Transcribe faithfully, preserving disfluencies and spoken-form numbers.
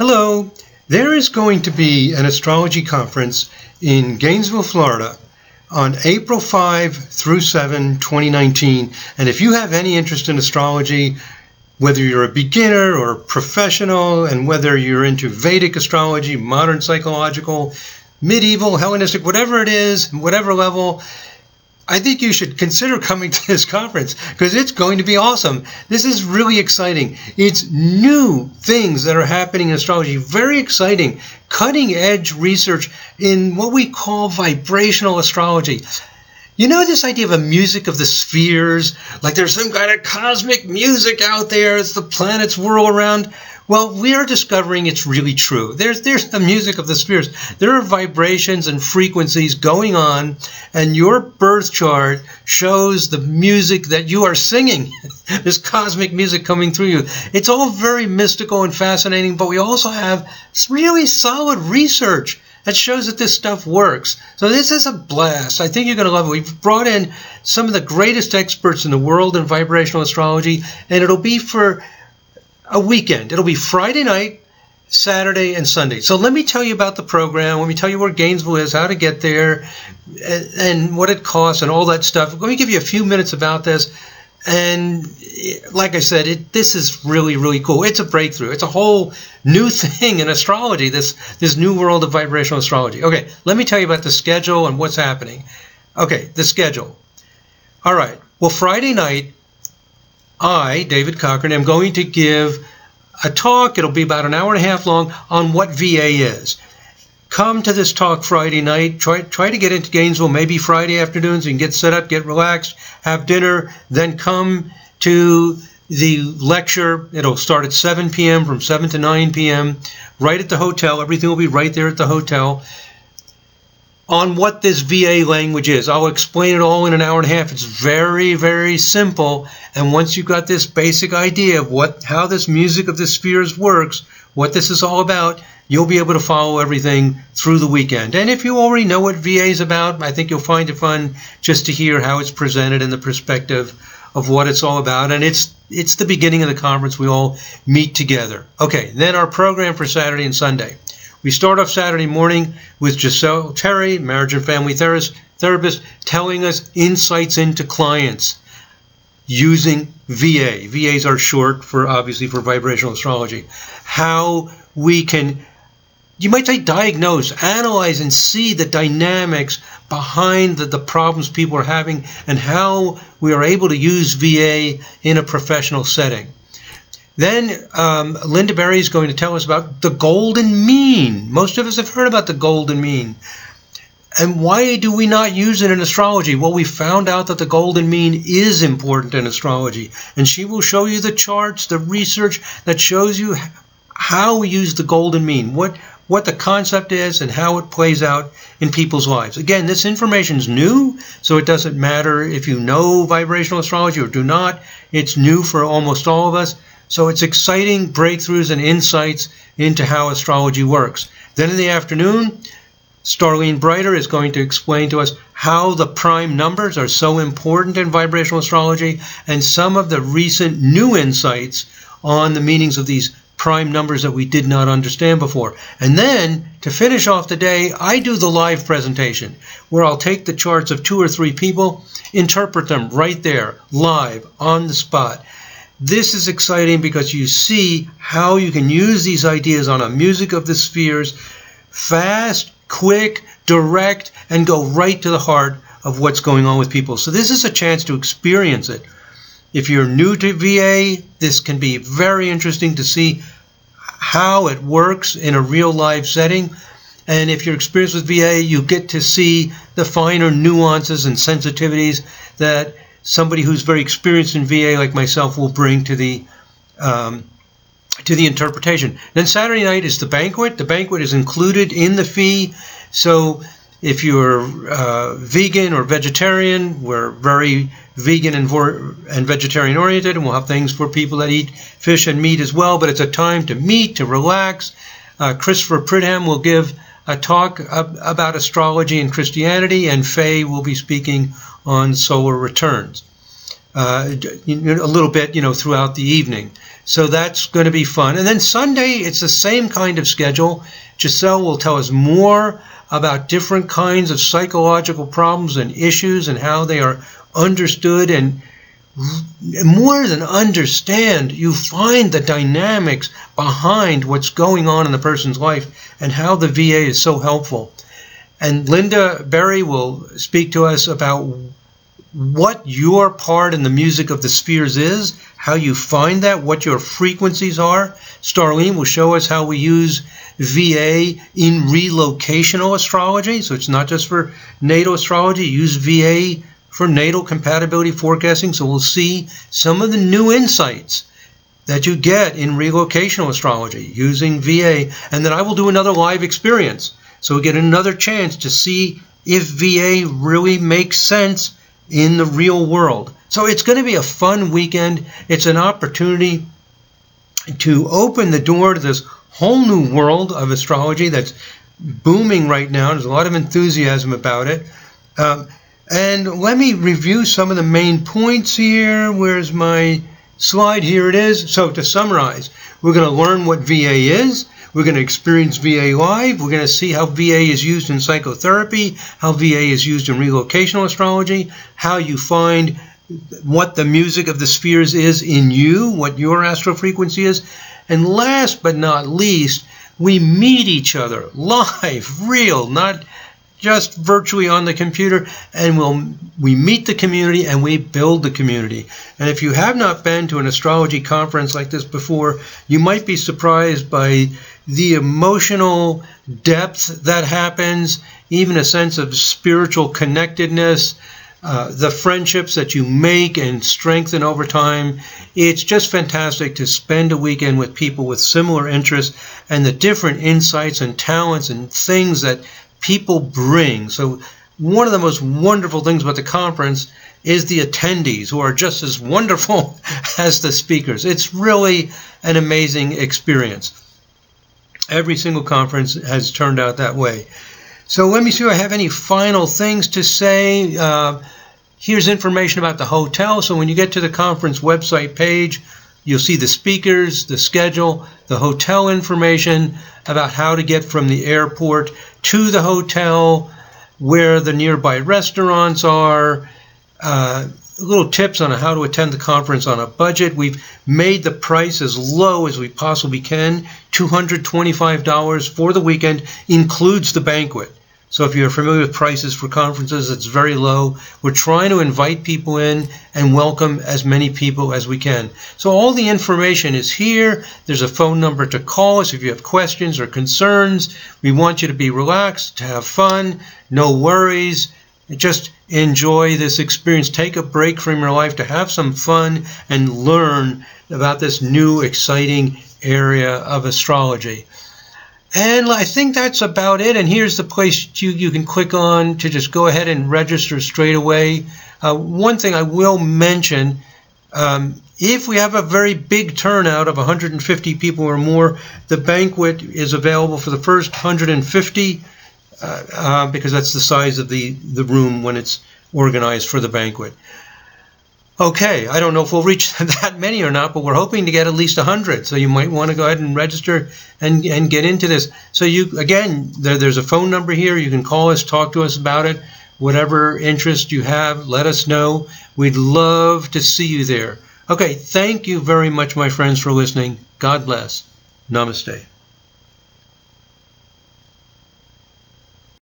Hello, there is going to be an astrology conference in Gainesville, Florida on April fifth through seventh, twenty nineteen. And if you have any interest in astrology, whether you're a beginner or professional, and whether you're into Vedic astrology, modern psychological, medieval, Hellenistic, whatever it is, whatever level, I think you should consider coming to this conference because it's going to be awesome. This is really exciting. It's new things that are happening in astrology. Very exciting, cutting edge research in what we call vibrational astrology. You know, this idea of a music of the spheres, like there's some kind of cosmic music out there as the planets whirl around. Well, we are discovering it's really true. There's there's the music of the spheres. There are vibrations and frequencies going on, and your birth chart shows the music that you are singing, this cosmic music coming through you. It's all very mystical and fascinating, but we also have really solid research that shows that this stuff works. So this is a blast. I think you're going to love it. We've brought in some of the greatest experts in the world in vibrational astrology, and it'll be for a weekend. It'll be Friday night, Saturday, and Sunday. So let me tell you about the program. Let me tell you where Gainesville is, how to get there, and what it costs, and all that stuff. Let me give you a few minutes about this. And like I said, it, this is really, really cool. It's a breakthrough. It's a whole new thing in astrology, this, this new world of vibrational astrology. Okay, let me tell you about the schedule and what's happening. Okay, the schedule. All right, well, Friday night, I, David Cochrane, am going to give a talk. It'll be about an hour and a half long on what V A is. Come to this talk Friday night. Try, try to get into Gainesville maybe Friday afternoon so you can get set up, get relaxed, have dinner, then come to the lecture. It'll start at seven p m from seven to nine p m right at the hotel. Everything will be right there at the hotel. On what this V A language is. I'll explain it all in an hour and a half. It's very, very simple. And once you've got this basic idea of what, how this music of the spheres works, what this is all about, you'll be able to follow everything through the weekend. And if you already know what V A is about, I think you'll find it fun just to hear how it's presented and the perspective of what it's all about. And it's it's the beginning of the conference. We all meet together. Okay, then our program for Saturday and Sunday. We start off Saturday morning with Gisele Terry, marriage and family therapist, therapist, telling us insights into clients using V A. V As are short for, obviously, for vibrational astrology. How we can, you might say, diagnose, analyze, and see the dynamics behind the, the problems people are having and how we are able to use V A in a professional setting. Then um, Linda Berry is going to tell us about the golden mean. Most of us have heard about the golden mean. And why do we not use it in astrology? Well, we found out that the golden mean is important in astrology. And she will show you the charts, the research that shows you how we use the golden mean, what, what the concept is and how it plays out in people's lives. Again, this information is new, so it doesn't matter if you know vibrational astrology or do not. It's new for almost all of us. So it's exciting breakthroughs and insights into how astrology works. Then in the afternoon, Starlene Breiter is going to explain to us how the prime numbers are so important in vibrational astrology and some of the recent new insights on the meanings of these prime numbers that we did not understand before. And then to finish off the day, I do the live presentation where I'll take the charts of two or three people, interpret them right there, live, on the spot. This is exciting because you see how you can use these ideas on a music of the spheres, fast, quick, direct, and go right to the heart of what's going on with people. So this is a chance to experience it. If you're new to V A, this can be very interesting to see how it works in a real life setting. And if you're experienced with V A, you get to see the finer nuances and sensitivities that somebody who's very experienced in V A like myself will bring to the um, to the interpretation. Then Saturday night is the banquet. The banquet is included in the fee. So if you're uh, vegan or vegetarian, we're very vegan and, and vegetarian oriented, and we'll have things for people that eat fish and meat as well. But it's a time to meet, to relax. Uh, Christopher Pridham will give a talk ab about astrology and Christianity, and Fei will be speaking on solar returns. uh, a little bit, you know, throughout the evening. So that's going to be fun. And then Sunday, it's the same kind of schedule. Gisele will tell us more about different kinds of psychological problems and issues and how they are understood, and more than understand, you find the dynamics behind what's going on in the person's life and how the V A is so helpful. And Linda Berry will speak to us about what your part in the music of the spheres is, how you find that, what your frequencies are. Starlene will show us how we use V A in relocational astrology, so it's not just for natal astrology, use V A for natal compatibility forecasting, so we'll see some of the new insights that you get in relocational astrology using V A. And then I will do another live experience, so we get another chance to see if V A really makes sense in the real world. So it's going to be a fun weekend. It's an opportunity to open the door to this whole new world of astrology that's booming right now. There's a lot of enthusiasm about it. Um, and let me review some of the main points here. Where's my slide? Here it is. So to summarize, we're going to learn what V A is. We're going to experience V A live. We're going to see how V A is used in psychotherapy, how V A is used in relocational astrology, how you find what the music of the spheres is in you, what your astral frequency is. And last but not least, we meet each other live, real, not just virtually on the computer, and we'll, we meet the community and we build the community. And if you have not been to an astrology conference like this before, you might be surprised by the emotional depth that happens, even a sense of spiritual connectedness, uh, the friendships that you make and strengthen over time. It's just fantastic to spend a weekend with people with similar interests and the different insights and talents and things that people bring. So one of the most wonderful things about the conference is the attendees, who are just as wonderful as the speakers. It's really an amazing experience. Every single conference has turned out that way. So let me see if I have any final things to say. Uh, here's information about the hotel. So when you get to the conference website page, you'll see the speakers, the schedule, the hotel information about how to get from the airport to the hotel, where the nearby restaurants are, uh, little tips on how to attend the conference on a budget. We've made the price as low as we possibly can. two hundred twenty-five dollars for the weekend includes the banquet. So if you're familiar with prices for conferences, it's very low. We're trying to invite people in and welcome as many people as we can. So all the information is here. There's a phone number to call us if you have questions or concerns. We want you to be relaxed, to have fun, no worries. Just enjoy this experience. Take a break from your life to have some fun and learn about this new, exciting area of astrology. And I think that's about it. And here's the place you, you can click on to just go ahead and register straight away. Uh, one thing I will mention, um, if we have a very big turnout of one hundred fifty people or more, the banquet is available for the first one hundred fifty uh, uh, because that's the size of the, the room when it's organized for the banquet. Okay, I don't know if we'll reach that many or not, but we're hoping to get at least one hundred. So you might want to go ahead and register and, and get into this. So you, again, there, there's a phone number here. You can call us, talk to us about it. Whatever interest you have, let us know. We'd love to see you there. Okay, thank you very much, my friends, for listening. God bless. Namaste.